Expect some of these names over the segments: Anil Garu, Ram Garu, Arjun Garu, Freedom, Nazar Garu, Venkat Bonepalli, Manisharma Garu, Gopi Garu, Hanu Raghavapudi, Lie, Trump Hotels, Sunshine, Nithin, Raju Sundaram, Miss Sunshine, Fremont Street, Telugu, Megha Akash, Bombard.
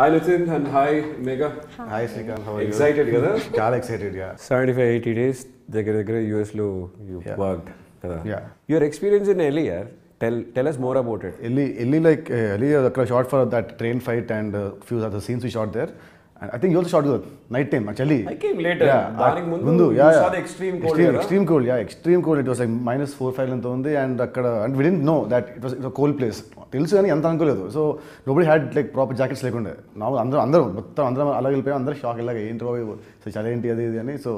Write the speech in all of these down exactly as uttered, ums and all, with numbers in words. Hi Nithin and hi Megha. Hi, hi Srikanth, how are excited you? Excited kada? Got excited, yeah. seventy-five eighty days, దగ్గర దగ్గర U S లో you yeah. worked kada? Yeah. Your experience in L A, yeah? Tell tell us more about it. L A, L A like uh, L A was shot for that train fight and a uh, few other scenes we shot there. And I think you also shot the night time actually. I came later. Yeah. Darling Mundu, Mundu, yeah, you yeah. saw the extreme cold. Extreme, era. extreme cold, yeah, extreme cold. It was like minus four five and tondi, and akkada, and we didn't know that it was, it was a cold place. Telsu ani anta ankoledu. So nobody had like proper jackets like unde. Now andra andra mottham andra alagil pe andra shock elaga intro ayi. So chale enti adi ani. So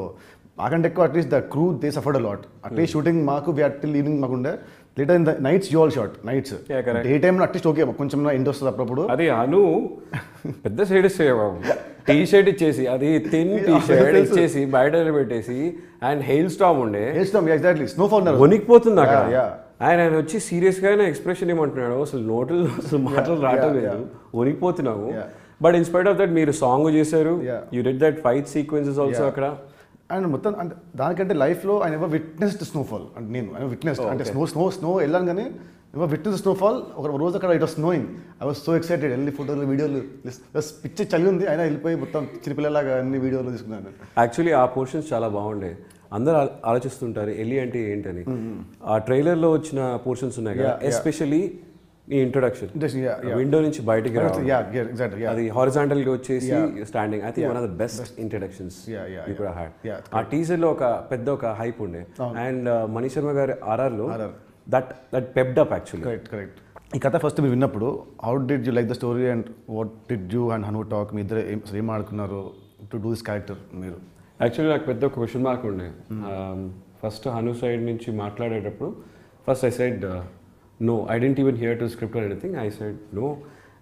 akante ekko at least the crew they suffered a lot. At least shooting maaku we had till evening maakunde. Later in the nights you all shot nights. Yeah, correct. Daytime na at least okay. Koncham na industry appudu. Adi Hanu pedda side save avu. T-shirt ichesi, adi thin T-shirt ichesi, baidale pettesi and hailstorm unde. Hailstorm, yeah, exactly. Snowfall na. Vonikupotundi akkada. Yeah, yeah. And I వచ్చి serious గానే expression ఏమంటున్నాడు అసలు నోటలు అసలు మాటలు రావట్లేదు వణికిపోతున్నావు but in spite of that మీరు సాంగ్ చేశారు you did that fight sequences also అక్కడ అండ్ మొత్తం అంటే దానికంటే లైఫ్లో ఐ నెవర్ విట్నెస్డ్ స్నోఫాల్ అంటే నేను ఐ నెవర్ విట్నెస్డ్ అంటే స్నో స్నో స్నో వెళ్ళాను కానీ నెవర్ విట్నెస్ స్నోఫాల్ ఒక రోజు అక్కడ it was snowing I was so excited అన్ని ఫోటోలు వీడియోలు పిక్చర్ చలి ఉంది అయినా వెళ్ళిపోయి మొత్తం చిన్నపిల్లలాగా అన్ని వీడియోలు తీసుకున్నాను యాక్చువల్లీ ఆ పోర్షన్స్ చాలా బాగుండే అందరూ ఆలోచిస్తుంటారు ఎలి అంటే ఏంటని ఆ ట్రైలర్లో వచ్చిన పోర్షన్స్ ఉన్నాయి కదా ఎస్పెషల్లీ ఈ ఇంట్రొడక్షన్ విండో నుంచి బయటకి రావడం అది హారిజాంటల్గా వచ్చేసి standing I think one of the best introductions you could had ఆ టీజర్లో ఒక పెద్ద ఒక హైప్ ఉండే అండ్ మణిశర్మ గారి ఆర్ఆర్లో that that pepped up actually correct correct ఈ కథ ఫస్ట్ మీరు విన్నప్పుడు how did you like the story and what did you and Hanu talk మీ ఇద్దరు ఏం ఆడుకున్నారు టు డూ దిస్ క్యారెక్టర్ మీరు యాక్చువల్లీ నాకు పెద్ద క్వశ్చన్ మార్క్ ఉండే ఫస్ట్ హను సైడ్ నుంచి మాట్లాడేటప్పుడు first I said no, I didn't even hear to the script or anything. I said no,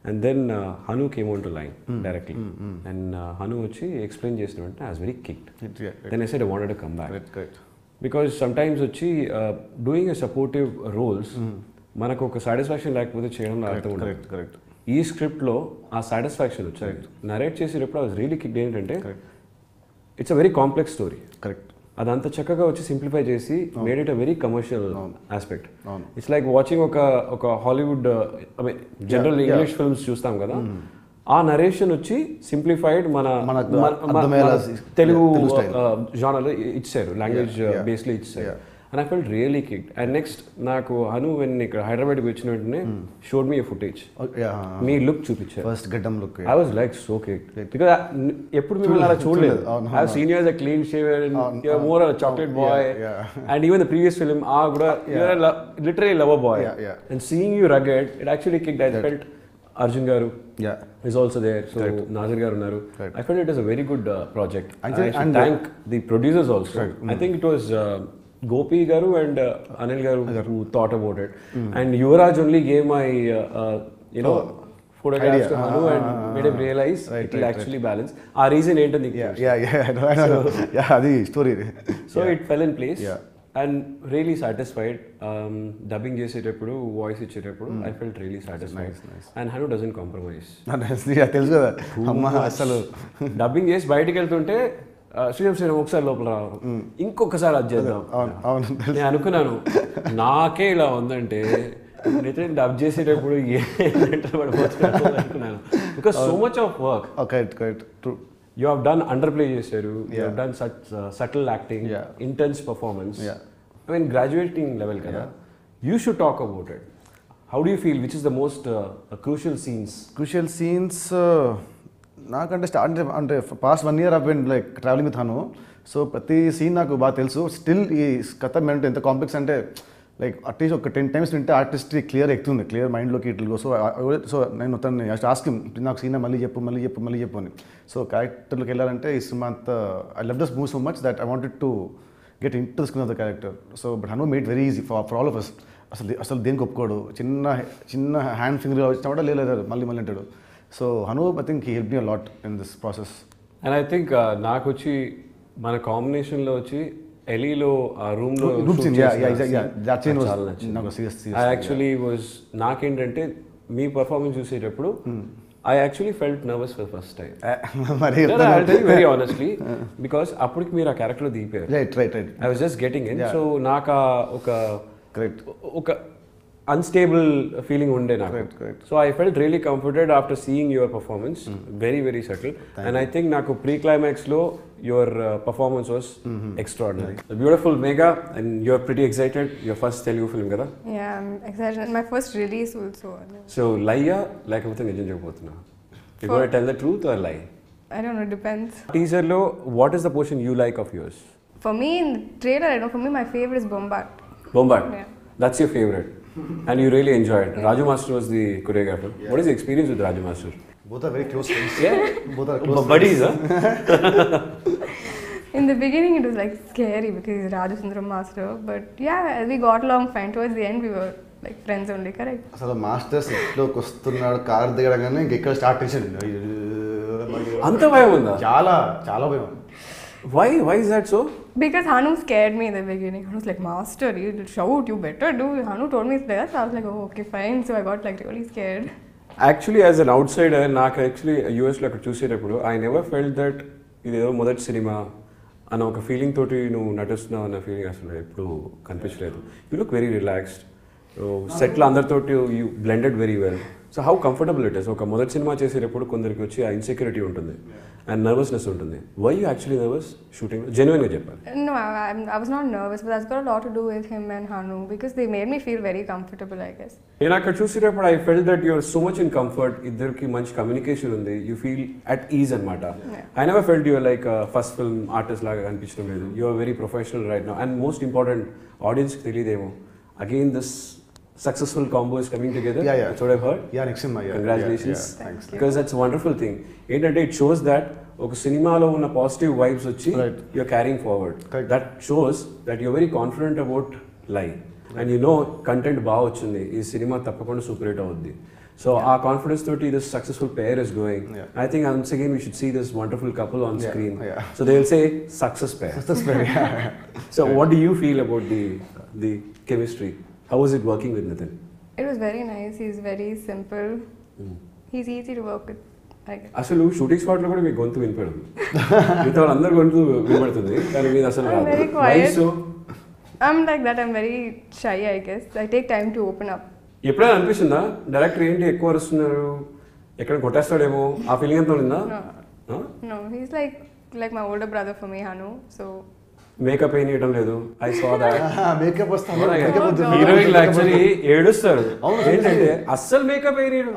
and then uh, Hanu came on to line mm. directly mm, mm. and uh, Hanu ochi explain chesina vante I was very kicked it, yeah, it, then I said I wanted to come back right, right. because sometimes ochi uh, doing a supportive roles manaku oka satisfaction lekapothe cheyadam artham undi correct correct ee script lo aa satisfaction ochindi narrate chesinappudu I was really kicked entante it's a very complex story correct అదంతా చక్కగా వచ్చి simplify చేసి made it a very commercial aspect it's like watching ఒక ఒక Hollywood I mean general English films చూస్తాం కదా ఆ narration వచ్చి సింప్లిఫైడ్ మన తెలుగు జానర్లో ఇచ్చారు లాంగ్వేజ్ బేస్లో ఇచ్చారు and I felt really kicked and next నాకు హను వెన్ ఇక్కడ హైదరాబాద్కి వచ్చిన వెంటనే షోడ్ మీ ఫుటేజ్ మీ లుక్ చూపించారు first getup look I was like so kicked because ఎప్పుడు మిమ్మల్ని అలా చూడలేదు I have seen you as a clean shaver and you are more a chocolate boy and even the previous film ఆ కూడా you are literally lover boy and seeing you rugged it actually kicked I felt Arjun Garu yeah. is also there, so right. Nazar Garu Naru. Right. I felt it was a very good uh, project. And I should thank the, the producers also. Right. Mm. I think it was uh, Gopi Garu and uh, Anil Garu Agar. who thought about it. Mm. And Yuvraj only gave my, uh, uh, you know, oh. photographs to Hanu ah, and ah, made him realize right, it will right, actually right. balance. Our reason ain't anything. Yeah, yeah, yeah, I know, I know. So, yeah, the story. So yeah. it fell in place. Yeah. And really satisfied. Um, dubbing చేసేటప్పుడు voice ఇచ్చేటప్పుడు I felt really satisfied and Hanu doesn't compromise తెలుసు కదా అమ్మ అసలు dubbing చేసి బయటకు వెళ్తుంటే శ్రీరామ్ శ్రీరామ్ ఒకసారి లోపల రావడం ఇంకొకసారి అది చేద్దాం నేను అనుకున్నాను నాకే ఇలా ఉందంటే నేనైతే డబ్ చేసేటప్పుడు ఏంటంటే పడిపోతున్నాను అనుకున్నాను because so much of work you have done underplay చేశారు you have done such uh, subtle acting yeah. intense performance yeah. I mean graduating level kada yeah. you should talk about it how do you feel which is the most uh, uh, crucial scenes crucial scenes naakante start ante past one year I've been like traveling with Hanu so prati scene naaku ba telusu still ee katha menante enta complex ante like at least ఒక ten times వింటే artistry clear ఎక్కుతుంది clear మైండ్లోకి ఇట్లు so so నేను తను ask నాకు సీనా మళ్ళీ చెప్పు మళ్ళీ చెప్పు మళ్ళీ చెప్పు అని సో క్యారెక్టర్లోకి వెళ్ళాలంటే ఈ సినిమా అంతా I love this movie so much that I wanted to get interest in the character so but Hanu made very easy for for all of us అసలు అసలు దేనికి ఒప్పుకోడు చిన్న చిన్న హ్యాండ్ ఫింగర్ వచ్చినా కూడా లేదు మళ్ళీ మళ్ళీ అంటాడు so Hanu I think he help me a lot in this process and I think నాకు వచ్చి మన కాంబినేషన్లో వచ్చి ఎలీలో ఆ రూమ్లో యాక్చువల్లీ వాజ్ నాకేంటంటే మీ పర్ఫార్మెన్స్ చూసేటప్పుడు I actually felt nervous for first time very honestly because అప్పటికి మీరు ఆ క్యారెక్టర్ దిగిపోయారు I was just getting in so నాకు ఒక కరెక్ట్ ఒక unstable feeling unde naaku. Correct, correct. So I felt really comforted after seeing your performance. Mm. Very, very subtle. Thank and you. I think naaku pre-climax lo your uh, performance was mm-hmm. extraordinary. Mm-hmm. Beautiful, Megha, and you're pretty excited. Your first Telugu film, kada? Yeah, I'm excited. My first release also. So, liya, like I'm saying, you're going to tell the truth or lie? I don't know, it depends. Teaser lo, what is the portion you like of yours? For me, in the trailer, I don't know, for me, my favorite is Bombard. Bombard? Yeah. That's your favorite. And you really enjoyed. Yeah. Raju Master was the choreographer. Yeah. What is the experience with Raju Master? Both are very close friends. Yeah? Both are close buddies, huh? In the beginning, it was like scary because Raju Sundaram Master. But yeah, we got along fine. Towards the end, we were like friends only, correct? So the Master set lo kostunnadu car digaragane gekka start chesadu. Anta bhayam unda? Chala, chala bhayam. Why? Why is that so? Because Hanu scared me in the beginning. Hanu was like, Master, you shout, you better do. Hanu told me it's there, so I was like, oh, okay, fine. So I got like really scared. Actually, as an outsider, naak actually U S like choose cheyapudu, I never felt that ido modati cinema. And oka feeling toti nu natistunna na feeling asalu eppudu kanipichaledu. You look very relaxed. So, set la andar toti you blended very well. So how comfortable it is? Oka modati cinema cheserepudu kondariki vachi a insecurity untundi. And nervousness untundi. Were you actually nervous shooting? Genuine ga cheppali. No, I, I was not nervous, but that's got a lot to do with him and Hanu because they made me feel very comfortable, I guess. Nenu akka chusirepudu I felt that you're so much in comfort. Iddariki manchi communication undi. You feel at ease anamata. I never felt you were like a first film artist laga kanipichadam ledu. You are very professional right now, and most important, audience ki teliyademo. Again, this successful combo is coming together. Yeah, yeah. That's what I've heard. Yeah, next time. Yeah. Congratulations. Yeah, yeah. Thanks. Because that's a wonderful thing. It shows that okay, cinema lo unna positive vibes vachi, right, you're carrying forward. Correct. That shows that you're very confident about life. Right. And you know, content baa ochindi. Ee cinema tappakonda super hit avuddi. So yeah, our confidence thirty, this successful pair is going. Yeah. I think once again we should see this wonderful couple on yeah. screen. Yeah. So they'll say success pair. Success pair. Yeah. So yeah, what do you feel about the the chemistry? How was it working with Nithin? It was very nice. He's very simple. Mm. He's easy to work with. Asalu shooting spot lo kuda me gontu vinpadu. Mithal andaru gontu vinpadutundi. Kani me asalu raadu. I'm very quiet. Why so? I'm like that. I'm very shy, I guess. I take time to open up. Eppudu anipistunda director enti ekku varustunnaru. Ekkada kottestademo aa feeling ento unda? No. No, he's like like my older brother for me, Hanu. So makeup ఏం చేయడం లేదు. I so that makeup వస్తాను heroine actually ఏడుస్తారు ఏంటంటే అస్సలు makeup వేయలేడు.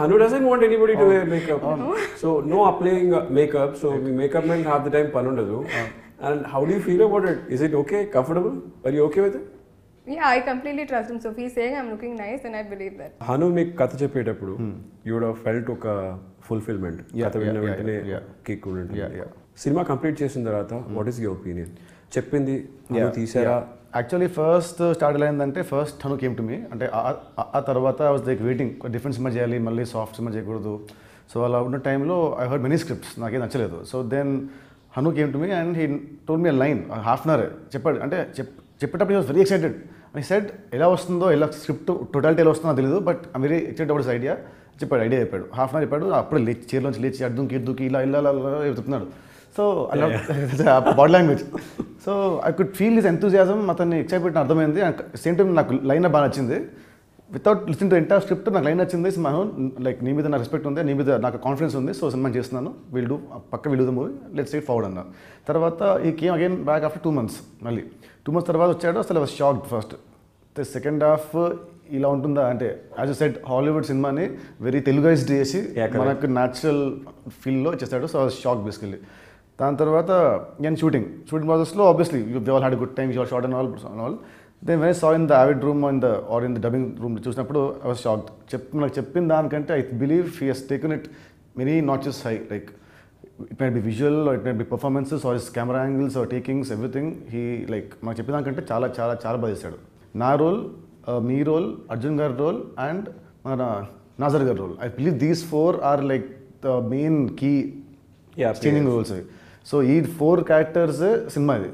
Hanu doesn't want anybody to wear makeup. So no applying makeup. So మీ makeup men half the time పని ఉండదు. And how do you feel about it? Is it okay? Comfortable? Are you okay with it? Yeah, I completely trust him. So if he's saying I'm looking nice, then I believe that. Hanu meek katha cheppetappudu you would have felt oka fulfillment. Katha vinna ventane kick untundi. Yeah, yeah. సినిమా complete చేసిన తర్వాత what is your opinion? చెప్పింది హను తీసారా? Actually first start ఎలా అయిందంటే first Hanu came to me అంటే ఆ తర్వాత I was like waiting different సినిమా చేయాలి, మళ్ళీ సాఫ్ట్ సినిమా చేయకూడదు. సో అలా ఉన్న టైంలో ఐ హర్డ్ మెనీ స్క్రిప్ట్స్, నాకేం నచ్చలేదు. So then Hanu came to me and he told me a line half an hour చెప్పాడు. అంటే చెప్పేటప్పుడు హీ వాజ్ వెరీ ఎక్సైటెడ్ అని సెడ్. ఎలా వస్తుందో, ఎలా స్క్రిప్ట్ టోటాలిటీ ఎలా వస్తుందో తెలియదు, but I very excited about this idea చెప్పాడు. ఐడియా చెప్పాడు హాఫ్ అన్ అవర్ చెప్పాడు. అప్పుడు లేచి చీరలోంచి లేచి అడ్డుకి ఇద్దుకి ఇలా ఇలా చెప్తున్నాడు. So I love body language. So I could feel his enthusiasm. అతన్ని ఎక్సైట్మెంట్ అర్థమైంది. సేమ్ టైం నాకు లైన్ బాగా నచ్చింది. Without listen to entire script నాకు లైన్ నచ్చింది. మనం లైక్ నీ మీద నాకు రెస్పెక్ట్ ఉంది, నీ మీద నాకు కాన్ఫిడెన్స్ ఉంది. సో సినిమా చేస్తున్నాను, విల్ డూ పక్క will do the movie, let's take forward అన్నారు. తర్వాత he came again back after two months మళ్ళీ టూ మంత్స్ తర్వాత వచ్చాడు. అసలు was shocked first. Second half ఇలా ఉంటుందా అంటే యాజ్ యు సెడ్ హాలీవుడ్ సినిమాని వెరీ తెలుగైజ్డ్ చేసి మనకు న్యాచురల్ ఫీల్లో చేశాడు. So was shock basically. దాని తర్వాత నేను షూటింగ్ షూటింగ్ ప్రాసెస్లో obviously you all had good time, you all shot and all and all then when I saw in the Avid room in the or in the dubbing room చూసినప్పుడు I was shocked. చెప్ నాకు చెప్పిన దానికంటే I believe he he's taken it many notches high. Like it might be visual, it might be performances or his camera angles or takings everything. He like నాకు చెప్పిన దానికంటే చాలా చాలా చాలా బాగా చేశాడు. నా రోల్, మీ రోల్, అర్జున్ గారి రోల్ అండ్ మన నాజర్ గారి role, I believe these four are like the main key changing roles అవి. సో ఈ ఫోర్ క్యారెక్టర్స్ సినిమా ఇది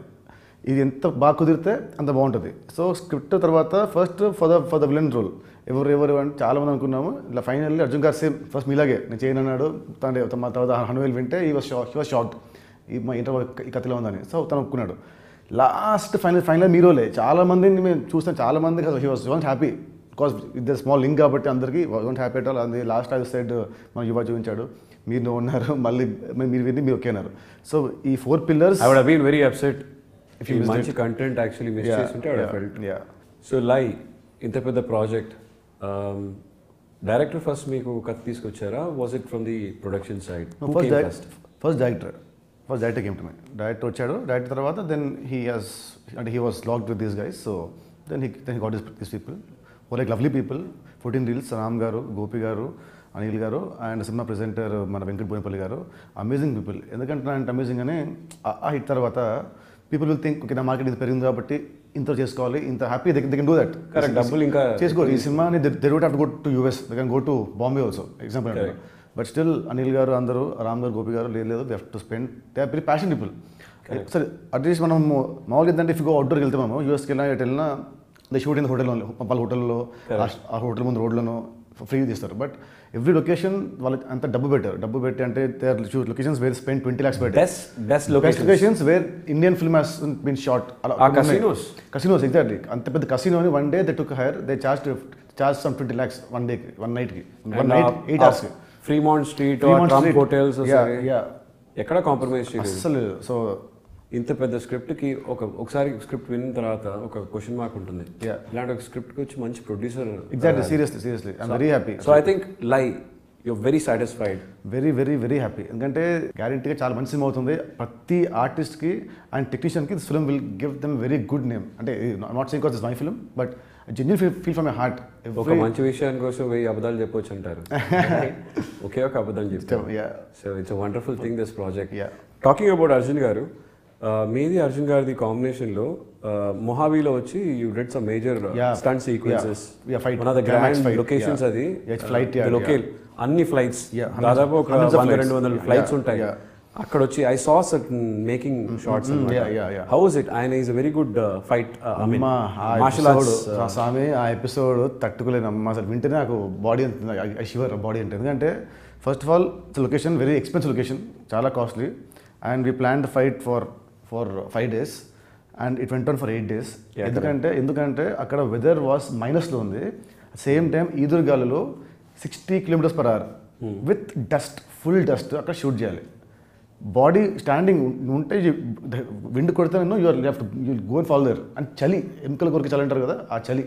ఇది ఎంత బాగా కుదిరితే అంత బాగుంటుంది. సో స్క్రిప్ట్ తర్వాత first for the for the villain role ఎవరు ఎవరు అని చాలామంది అనుకున్నాము. ఇలా ఫైనల్లీ అర్జున్ గారు సేమ్ ఫస్ట్ మీలాగే నేను చేయనన్నాడు. తన తర్వాత హనువేలు వింటే he was shock, he was shocked ఈ మా ఇంటర్ ఈ కథలో ఉందని. సో తను ఒప్పుకున్నాడు. లాస్ట్ ఫైనల్ ఫైనల్ మీ రోలే. చాలామందిని మేము చూస్తాం, చాలామంది he was happy because there is small link, but it wasn't happy at all. And the last I said, my Yuva Chuvinchadu, me no Naru, Malli, me Vinni, me okay Naru. So, these four pillars. I would have been very upset if you missed it. Content actually missed yeah, it. I would have felt. Yeah. So, Lai, the project. Um, Director first me ko cut teesukochara, was it from the production side? No, Who first came first? First director. First director came to me. Director Chado, director Taravata, then he has and he was locked with these guys. So then he then he got his, these people. Who are like lovely people, fourteen reels, Ram Garu, Gopi Garu, Anil Garu, and cinema presenter Venkat Bonepalli Garu. Amazing people. In the country and amazing ane ah hit Taravata, people will think, okay, the market is perigunda, but Inter chase college, inter happy they can, they can do that. Correct. Double inka. Chase go. In cinema, they, they don't have to go to U S. They can go to Bombay also. Example. Correct. But still, Anil Garu, Andaru, Ram Garu, Gopi Garu, they have to spend. They are very passionate people. Correct. Sir, at least manam mauli then if you go outdoor kelta manam U S kelna etelna they shoot in the hotel only. Pal hotel lo, our hotel mundu road lo free this sir. But every location, well, and the double better, double better, and there are locations where spend twenty lakhs per day. Best, best locations. Best locations where Indian film has been shot. Ah, casinos. Casinos, exactly. And the casino, one day they took hire, they charged, charged some twenty lakhs one day, one night, one night, eight hours. Fremont Street or Trump Hotels or something. Yeah, yeah. Ekkada compromise cheyaru. So. ఇంత పెద్ద script కి ఒక ఒకసారి script విన్న తర్వాత ఒక question mark ఉంటుంది. ఇలాంటి ఒక స్క్రిప్ట్ కి వచ్చి మంచి producer. Exactly, seriously, seriously. I'm very happy. So I think Lai, you're very satisfied. Very, very, very happy. ఎందుకంటే గ్యారెంటీగా చాలా మంచి సినిమా అవుతుంది. ప్రతి ఆర్టిస్ట్ కి అండ్ టెక్నీషియన్ కి this film will give them very good name. అంటే not saying this my film but genuine feel from my heart. ఒక మంచి విషయానికి కోసం వెయ్యి అబద్ధాలు చెప్పొచ్చు అంటారు. ఓకే, ఒక అబద్ధాలు చెప్తాం. So it's a wonderful thing this project. Talking about Arjun garu, మీది అర్జున్ గారిది కాంబినేషన్ లో మొహాబీలో వచ్చి you did some major stunt sequences, one of the grand locations అది ఫ్లైట్ లోకేల్ అన్ని ఫ్లైట్స్ దాదాపు ఒక వంద రెండు వందల ఫ్లైట్స్ ఉంటాయి అక్కడ వచ్చి. I saw certain making shorts. How is it? ఆయన is a very good fight martial arts Swami. ఆ ఎపిసోడ్ తట్టుకోలేను అమ్మ, అసలు వింటే నాకు బాడీ అంటుంది, షివర్ బాడీ అంటే. ఎందుకంటే first of all location very expensive location, చాలా costly. And we plan the fight for for five days and it went on for eight days. ఎందుకంటే ఎందుకంటే అక్కడ వెదర్ వాస్ మైనస్లో ఉంది, సేమ్ టైం ఈదురుగాలిలో sixty kilometres per hour with dust, full dust. అక్కడ shoot చేయాలి, body standing ఉంటే wind కొడితే నేను you are left you go and fall there. And చలి, ఎముకల కొరికి చలి అంటారు కదా, ఆ చలి.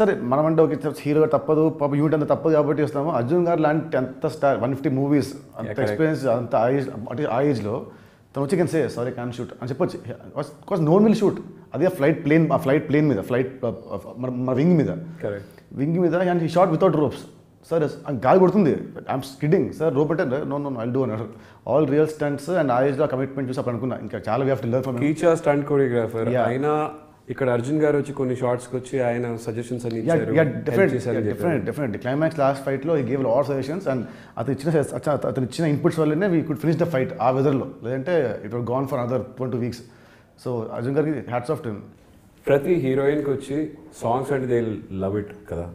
సరే మనం అంటే ఒక హీరోగా తప్పదు, పాప యూనిట్ అంతా తప్పదు కాబట్టి వస్తాము. అర్జున్ గారు లాంటి అంత స్టార్, వన్ ఫిఫ్టీ మూవీస్, అంత ఎక్స్పీరియన్స్, అంత ఆ ఏజ్, అంటే ఆ ఏజ్లో తను వచ్చి can say sorry can shoot అని చెప్పొచ్చు. Because no one will shoot. అదే ఫ్లైట్ ప్లేన్, ఆ ఫ్లైట్ ప్లేన్ మీద, ఫ్లైట్ మన వింగ్ మీద, వింగ్ మీద and he shot without ropes. Sir గాలి కొడుతుంది, ఐఎమ్ స్కిడ్డింగ్ సార్, రోప్ అంటే నో నో ఐల్ డూ అన్నారు. ఆల్ రియల్ స్టంట్స్ అండ్ ఆ ఏజ్లో కమిట్మెంట్ చూసి అప్పుడు అనుకున్నా ఇంకా చాలా we have to learn from teacher stunt choreographer. అయినా ఇక్కడ అర్జున్ గారు వచ్చి కొన్ని షార్ట్స్కి వచ్చి ఆయన సజెషన్స్ అని ఇచ్చారు. డిఫరెంట్ డిఫరెంట్ క్లైమాక్స్ లాస్ట్ ఫైట్లో he gave all suggestions and అతను ఇచ్చిన అతను ఇచ్చిన ఇన్పుట్స్ వల్లనే we could finish the fight ఆ వెదర్లో. లేదంటే it was gone for other twenty weeks. So Arjun గారికి హ్యాట్స్ ఆఫ్ టు హిమ్. ప్రతి హీరోయిన్కి వచ్చి సాంగ్స్ అంటే దే లవ్ ఇట్ కదా.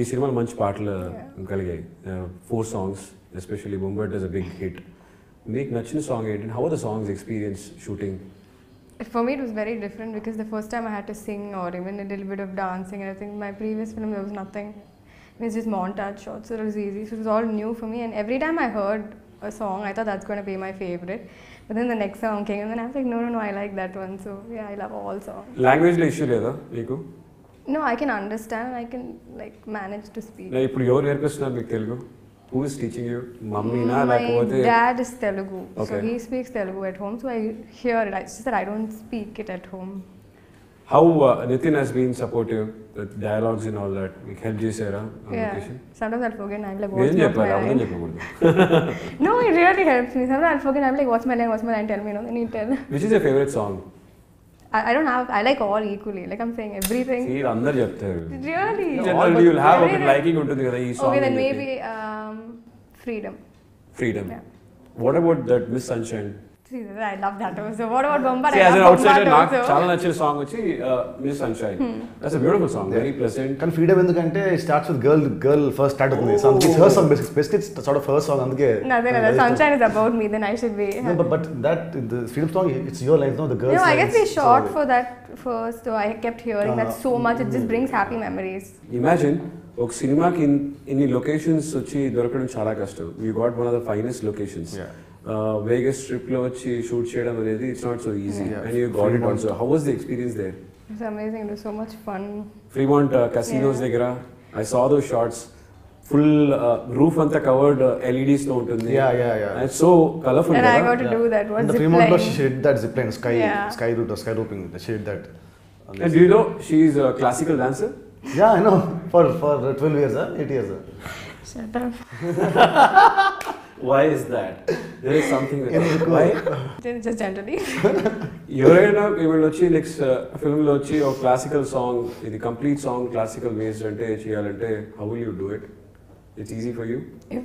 ఈ సినిమాలో మంచి పాటలు కలిగాయి, four songs especially bombard is a big hit. మీకు నచ్చిన సాంగ్ ఏంటి? How the songs experience shooting? For me it was very different because the first time I had to sing or even a little bit of dancing and everything. My previous film there was nothing. It was just montage shots, so it was easy. So it was all new for me, and every time I heard a song I thought that's going to be my favorite. But then the next song came and then I was like no no no I like that one. So yeah, I love all songs. Language issue leda meeku? No, I can understand and I can like manage to speak. Na ippudu evaru erpistunnaru meeku Telugu? Who is teaching you? Mummy na lakode? My dad is Telugu. Okay. So he speaks Telugu at home, so I hear it. It's just that I don't speak it at home. How uh, Nithin has been supportive with dialogues and all that? Like help you Sarah on yeah. Location? Sometimes I'll forget and I'm like what's my line? No, it really helps me. Sometimes I'll forget and I'm like what's my line, what's my line, tell me, you know, then he tell. Which is your favourite song? I don't have. I like all equally. Like I'm saying, everything. See, under Japter. Really? No, generally, you'll have a bit liking unto the other song. Okay, then maybe um, Freedom. Freedom. Yeah. What about that Miss Sunshine? See, I love that also. What about Bombard? See, I as an outsider, I love the song uh, Miss Sunshine. Hmm. That's a beautiful song, yeah. Very pleasant. And Freedom it starts with girl, girl first start with me. So, it's her song, basically it's sort of her song. Nothing, no, no, Sunshine is about me, then I should be happy. No, but, but that, the Freedom song, it's your life, no, the girl's life. No, I guess we shot for that first, so I kept hearing uh, that so much. It just brings happy memories. Imagine. In cinema, in locations, we got one of the finest locations. Yeah. Uh, Vegas strip lo shoot it's not so easy, yeah. And you got Fremont. It also. How was the experience there? It was amazing. It was so much fun. Fremont uh, casinos, yeah. I saw those shots. Full uh, roof anta covered uh, L E Ds no untundi. Yeah, yeah, yeah. And it's so colorful. And I got to yeah. do that. What and the Fremont was she did that zipline, sky, yeah. sky root or sky roping. She did that. And, and do you know she's a classical dancer? Yeah, I know. For for twelve years, huh? eight years. Huh? Shut up. Why is that? There is something with that. Why? Just generally. You're in a film or classical song, a complete song, classical based, how will you do it? It's easy for you? If,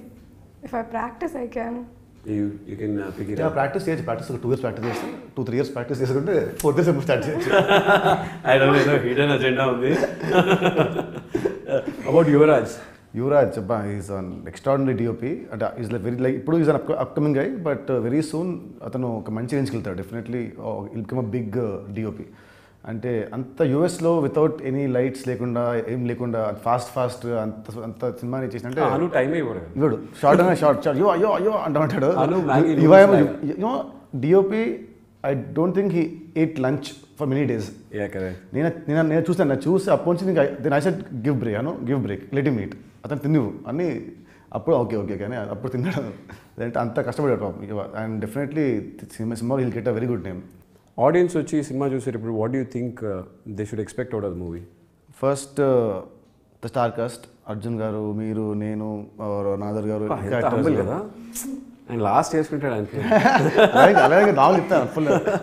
if I practice, I can. You, you can uh, pick it yeah, up. Practice, yeah, practice, two years practice, two, three years practice, fourth year semester start. I don't know, hidden agenda on this. About Yuvraj? Yuvraj is an extraordinary D O P. And he's like very like, he's an up upcoming guy, but uh, very soon, atano manchi range keltaru. Definitely, oh, he'll become a big uh, D O P. And anta U S lo without any lights lekunda, aim lekunda, fast fast anta anta cinema ni chesina ante. Hanu time e ivaru. Ivaru short ana short short. Yo yo yo antadu. Hanu Maggie. You know D O P. I don't think he ate lunch for many days. Yeah, correct. Nina nina nina choose na choose. Appoinchi think I then I said give break. Hanu give break. Let him eat. Atan tinnu. Ani appu okay okay okay. Ani appu tinnadu. Then anta customer problem. And definitely cinema cinema he'll get a very good name. Audience vachi cinema chuse report, what do you think uh, they should expect out of the movie? First, uh, the star cast, Arjun Garu, Meeru, Nenu, or Nazar Garu. It's humble, right? And last year's printed, I think.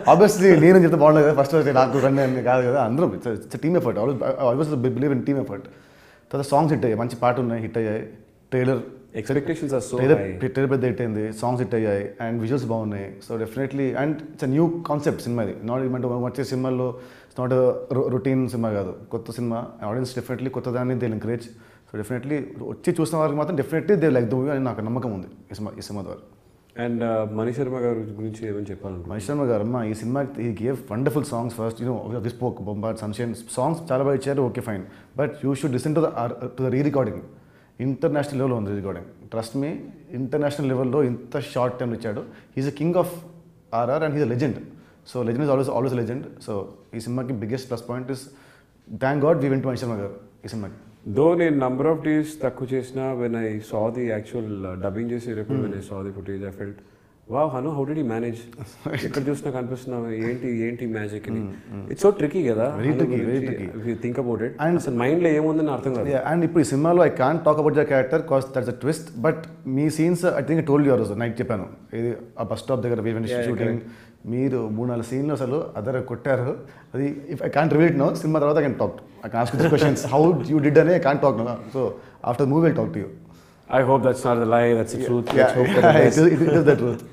Obviously, Nenu jitha bond lagada, first year naaku run ani kaadu kada, andru it's a team effort. Always, I always believe in team effort. So the songs hit ayyayi, manchi paatu unnai hit ayyayi, trailer expectations are so trailer, high. Trailer bade the songs hit ayyai and visuals baunnayi. So definitely, and it's a new concept cinema. Not even to watch cinema lo. It's not a routine cinema gaado. Kotta cinema audience definitely kotta dani they'll encourage. So definitely, ochchi choosna varku matram definitely they like the movie ani naaku nammaka mundi. Isma isma door. And uh, Manisharma Garu gurinchi even cheppalanu. Manisharma Garu amma ee cinema he gave wonderful songs first. You know, we spoke Bombard, Sunshine songs chaala baga icharu. Okay fine, but you should listen to the uh, to the re-recording. International level on the recording. Trust me, international level lo inta short time ichadu. He's a king of R R and he's a legend. So legend is always always a legend. So ee cinema's biggest plus point is thank God we went to Manisharma Garu ee cinema. Though in number of days takku chesina when I saw the actual uh, dubbing chese report, when I saw the footage, I felt wow, Hanu, how did he manage? Ikkada chusina kanipisthunnava enti enti magic ni. It's so tricky kada. Very Hanu, tricky, very tricky. If you think about it, and asan mind lo em undani artham kada. Yeah, and ippudu cinema lo I can't talk about the character cause that's a twist, but me scenes I think I told you also night cheppanu. Idi a bus stop daggara we went shooting. Meeru three four scenes lo asalu adara kottaru. Adi if I can't reveal it now, cinema tarvata I can talk. I can ask you the questions how you did ane I can't talk now. So after the movie I'll talk to you. I hope that's not a lie, that's the yeah. truth. Yeah. Hope yeah. That it, is, it is the truth.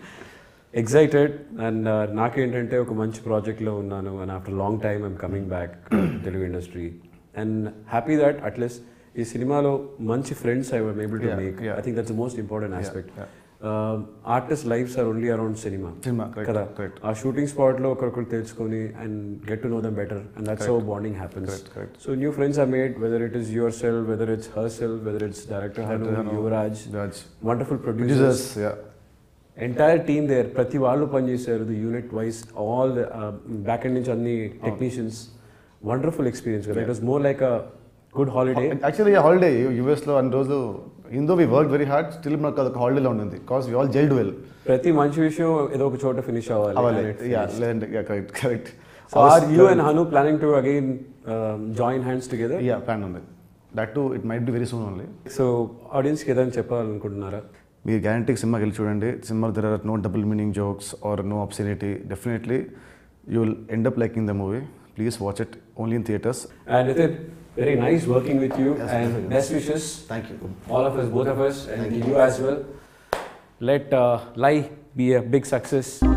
Excited, and uh, Naki Intente oka manchi project lo unnanu, and after a long time I'm coming back to the Telugu industry. And happy that at least ee cinema lo manchi friends I was able to yeah. make. Yeah. I think that's the most important aspect. Yeah. Yeah. Uh, artists' lives are only around cinema. Cinema, correct. Kada. Correct. Our shooting spot lo okarokar teluchukoni and get to know them better, and that's correct. How bonding happens. Correct, correct. So new friends are made, whether it is yourself, whether it's herself, whether it's director Hanu, Yuvraj, wonderful producers. Producers, yeah. Entire team there. Prati vaalu panchesaru, the unit wise, all the uh, back end nunchi anni technicians. Oh. Wonderful experience. Yeah. It was more like a good holiday. Actually, a yeah, holiday. U S lo and those. Even though we worked very hard, still not a holiday because we all gelled well. Prati manchi vishayam edo oka chota finish avvali. Yeah, correct, correct. So are you and Hanu planning to again um, join hands together? Yeah, plan on that. That too, it might be very soon only. So audience ki edani cheppalanukuntunnara? Meer guarantee cinema ki chudandi. Cinema there are no double meaning jokes or no obscenity. Definitely you will end up liking the movie. Please watch it only in theaters. And Nithin, very nice working with you, yes, and best wishes. Thank you. All of us, both of us, and you as well. Let uh, Lie be a big success.